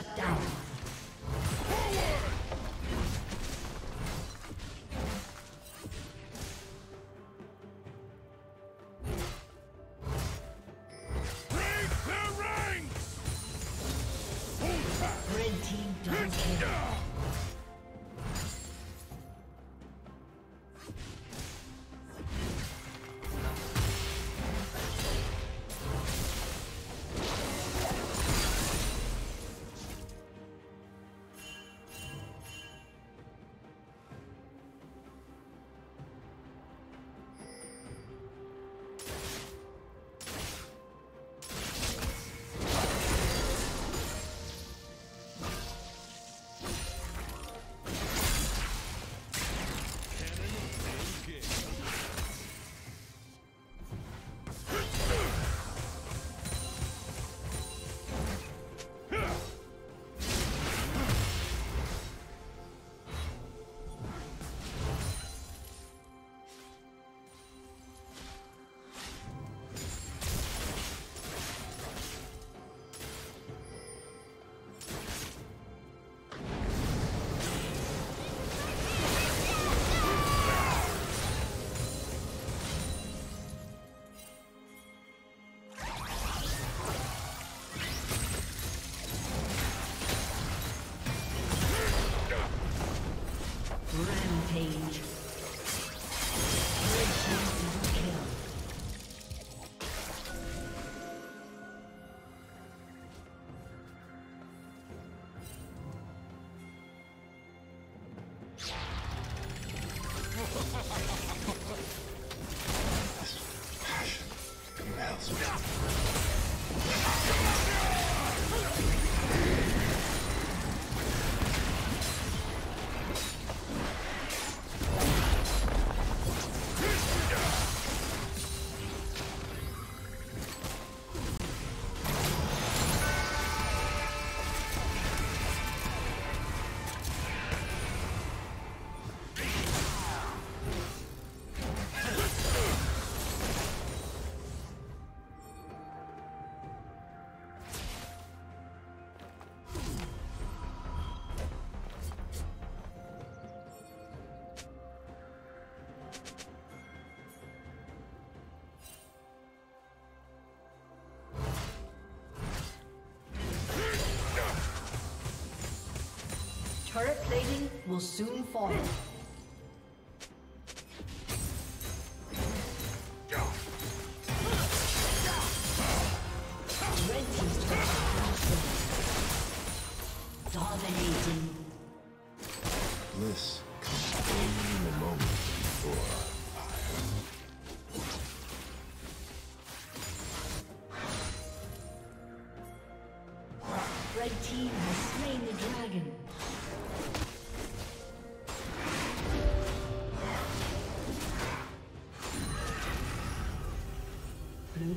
Shut down. Turret plating will soon fall. Blue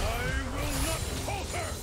I will not falter.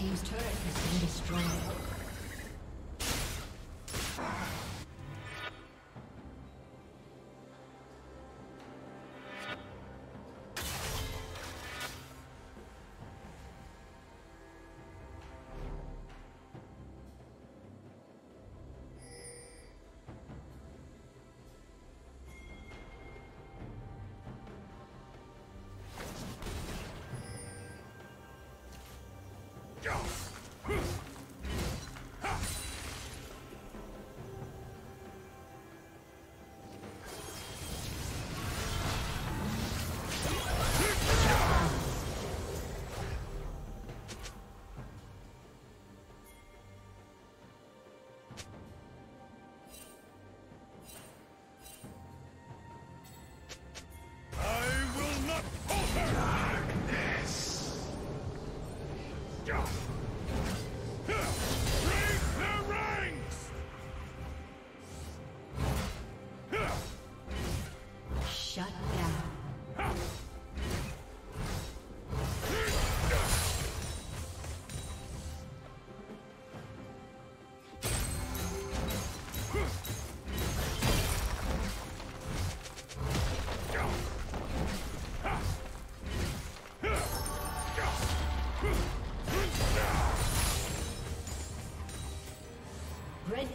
team's turret has been destroyed. Red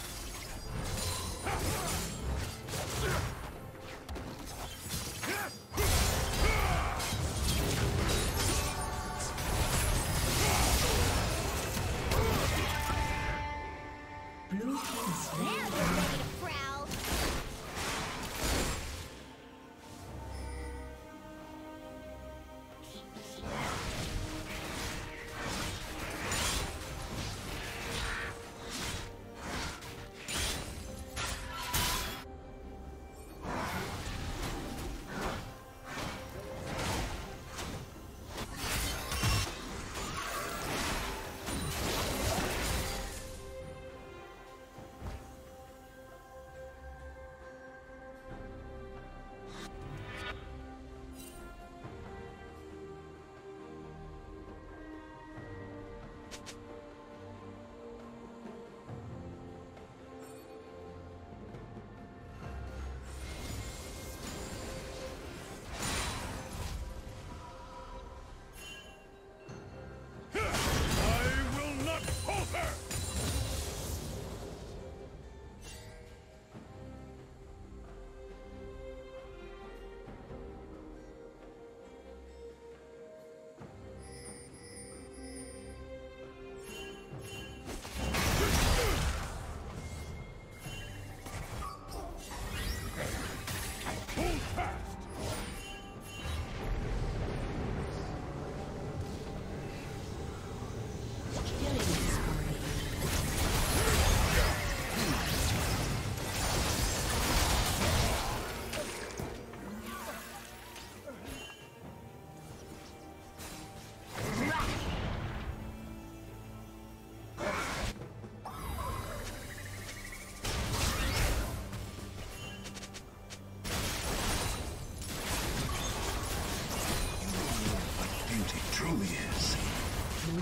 Blue team's slain. Blue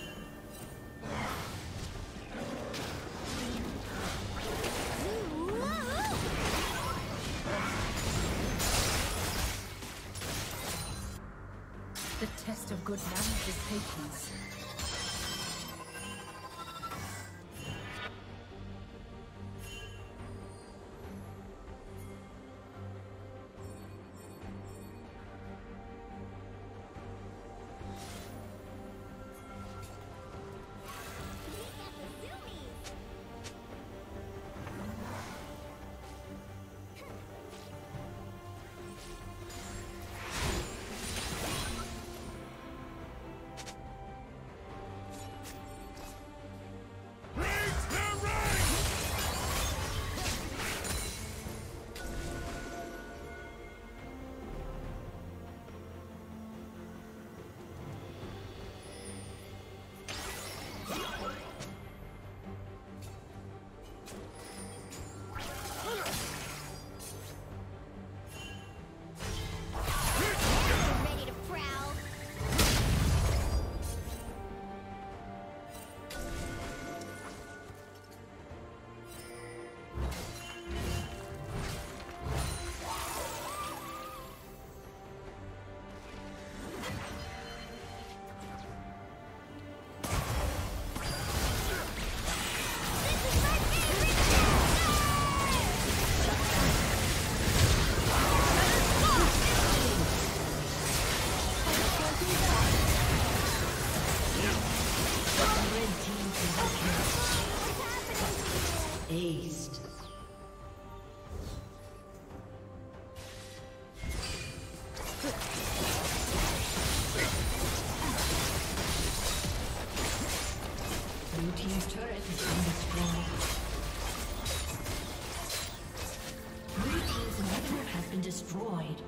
The test of good manners is patience. Aced. Blue team's turret has been destroyed. Blue team's inhibitor has been destroyed.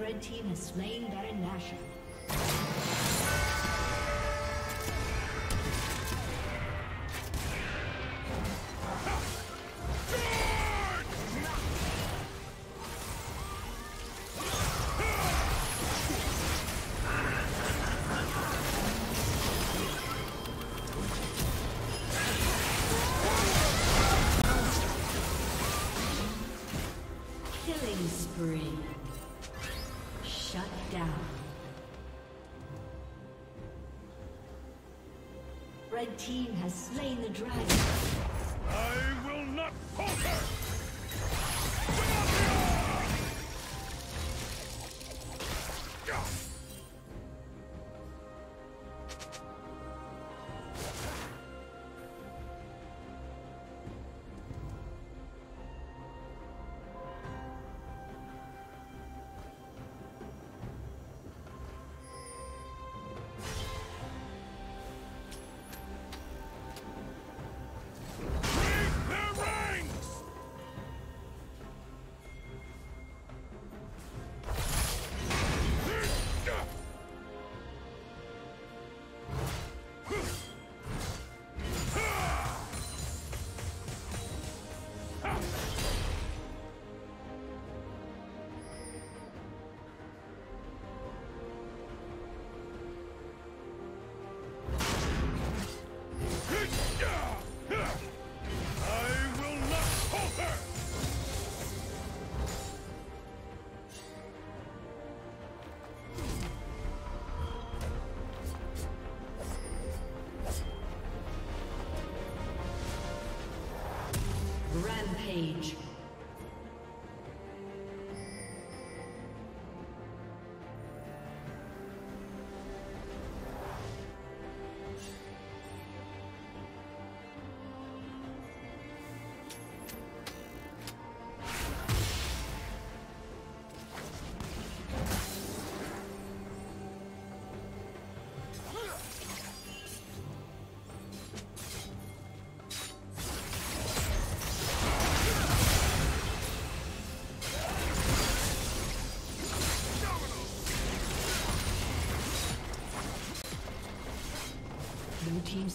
Red team has slain Baron Nashor. Killing spree. Shut down. Red team has slain the dragon. I will not falter! Page. Blue team's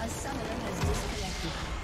A summoner has disconnected.